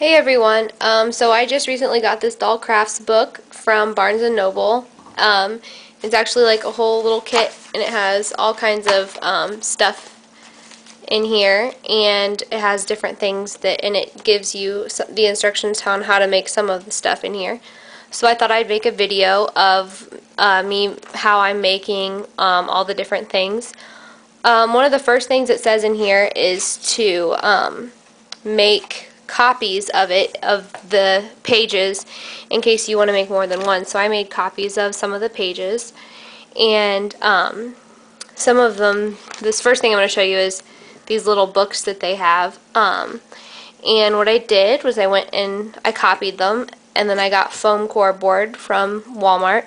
Hey everyone, so I just recently got this doll crafts book from Barnes and Noble. It's actually like a whole little kit, and it has all kinds of stuff in here, and it has different things that, and it gives you the instructions on how to make some of the stuff in here. So I thought I'd make a video of how I'm making all the different things. One of the first things it says in here is to make copies of it, of the pages, in case you want to make more than one. So I made copies of some of the pages, and some of them, this first thing I'm going to show you is these little books that they have, and what I did was I went and I copied them, and then I got foam core board from Walmart,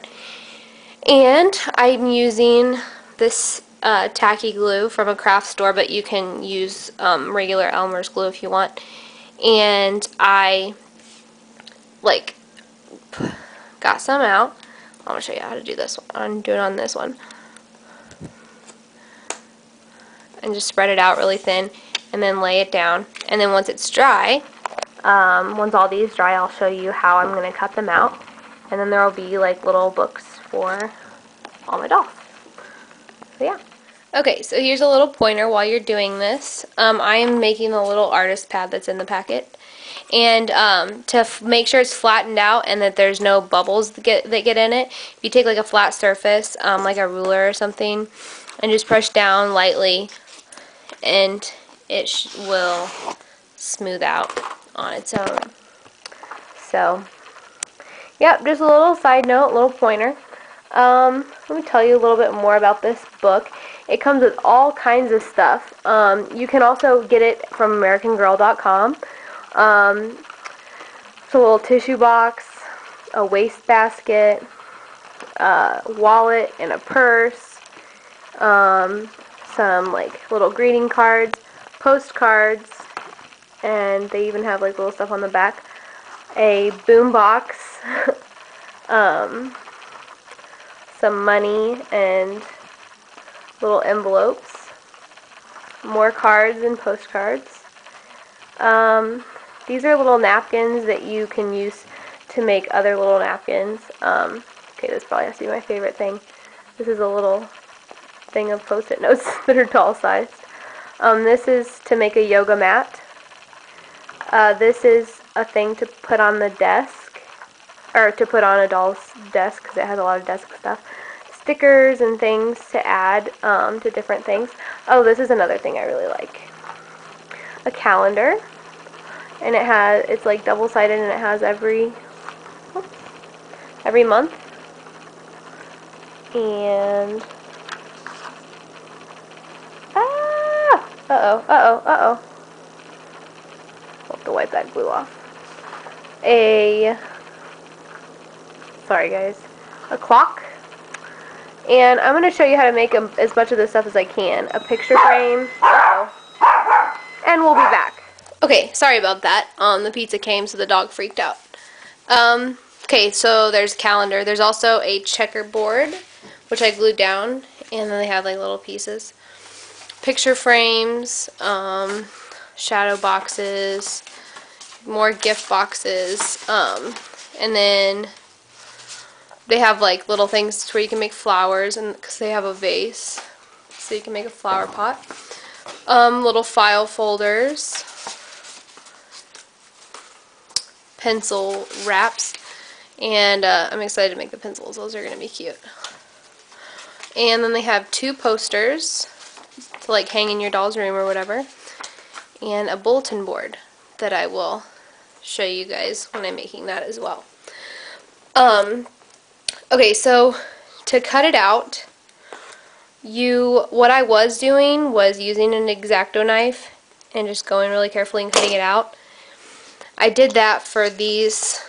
and I'm using this tacky glue from a craft store, but you can use regular Elmer's glue if you want. And I like got some out. I'm gonna show you how to do this one. I'm doing on this one, and just spread it out really thin, and then lay it down. And then once it's dry, once all these dry, I'll show you how I'm gonna cut them out. And then there will be like little books for all my dolls. So yeah. Okay, so here's a little pointer while you're doing this. I am making the little artist pad that's in the packet, and to make sure it's flattened out and that there's no bubbles that get in it, if you take like a flat surface, like a ruler or something, and just push down lightly, and it will smooth out on its own. So, yep, just a little side note, little pointer. Let me tell you a little bit more about this book. It comes with all kinds of stuff. You can also get it from AmericanGirl.com. It's a little tissue box, a wastebasket, a wallet, and a purse, some like little greeting cards, postcards, and they even have like little stuff on the back, a boom box, some money and little envelopes, more cards and postcards. These are little napkins that you can use to make other little napkins. Okay, this probably has to be my favorite thing. This is a little thing of Post-it notes that are doll sized. This is to make a yoga mat. This is a thing to put on the desk, or to put on a doll's desk, because it has a lot of desk stuff. Stickers and things to add to different things. Oh, this is another thing I really like. A calendar, and it's like double-sided, and it has every month. And I'll have to wipe that glue off. Sorry guys, a clock, and I'm going to show you how to make as much of this stuff as I can. A picture frame, and we'll be back. Okay, sorry about that. The pizza came, so the dog freaked out. Okay, so there's a calendar. There's also a checkerboard, which I glued down, and then they have like little pieces. Picture frames, shadow boxes, more gift boxes, and then they have like little things where you can make flowers, and because they have a vase, so you can make a flower pot. Little file folders, pencil wraps, and I'm excited to make the pencils. Those are gonna be cute. And then they have two posters to like hang in your doll's room or whatever, and a bulletin board that I will show you guys when I'm making that as well. Okay, so to cut it out, what I was doing was using an X-Acto knife and just going really carefully and cutting it out. I did that for these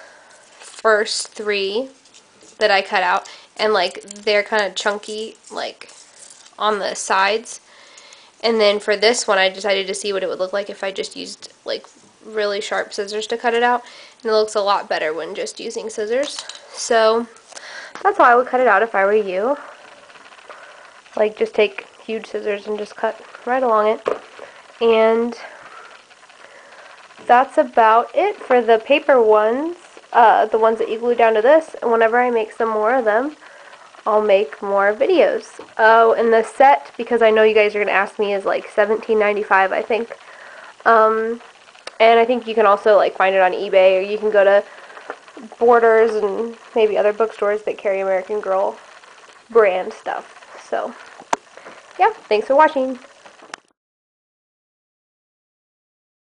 first three that I cut out, and like they're kind of chunky like on the sides. And then for this one I decided to see what it would look like if I just used like really sharp scissors to cut it out, and it looks a lot better when just using scissors. So that's how I would cut it out if I were you. Like, just take huge scissors and just cut right along it. And that's about it for the paper ones, the ones that you glue down to this. And whenever I make some more of them, I'll make more videos. Oh, and the set, because I know you guys are going to ask me, is like $17.95, I think. And I think you can also like find it on eBay, or you can go to Borders and maybe other bookstores that carry American Girl brand stuff. So, yeah, thanks for watching.